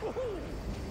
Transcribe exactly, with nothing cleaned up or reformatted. Woohoo!